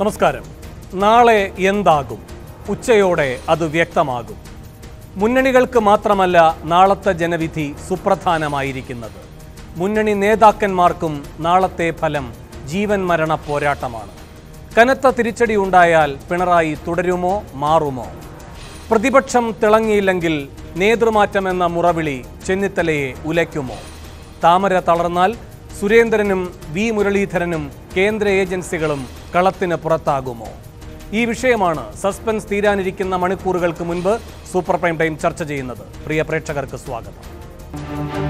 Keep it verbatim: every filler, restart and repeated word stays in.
നമസ്കാരം. നാളെ എന്താകും? ഉച്ചയോടെ അത് വ്യക്തമാകും. മുന്നണികൾക്ക് മാത്രമല്ല നാളത്തെ ജനവിധി സുപ്രധാനമായിരിക്കുന്നത്. മുന്നണി നേതാക്കന്മാർക്കും നാളത്തെ ഫലം ജീവൻ മരണ പോരാട്ടമാണ്. കനത്ത തിരിച്ചടി ഉണ്ടായാൽ പിണറായി തുടരുമോ മാറുമോ? പ്രതിപക്ഷം തിളങ്ങിയില്ലെങ്കിൽ നേതൃമാറ്റമെന്ന മുറവിളി ചെന്നിത്തലയെ ഉലയ്ക്കുമോ? താമര തളർന്നാൽ സുരേന്ദ്രനും വി മുരളീധരനും കേന്ദ്ര ഏജൻസികളും കളത്തിന് പുറത്താകുമോ? ഈ വിഷയമാണ് സസ്പെൻസ് തീരാനിരിക്കുന്ന മണിക്കൂറുകൾക്ക് മുൻപ് സൂപ്പർ പ്രൈം ടൈം ചർച്ച ചെയ്യുന്നത്. പ്രിയ പ്രേക്ഷകർക്ക് സ്വാഗതം.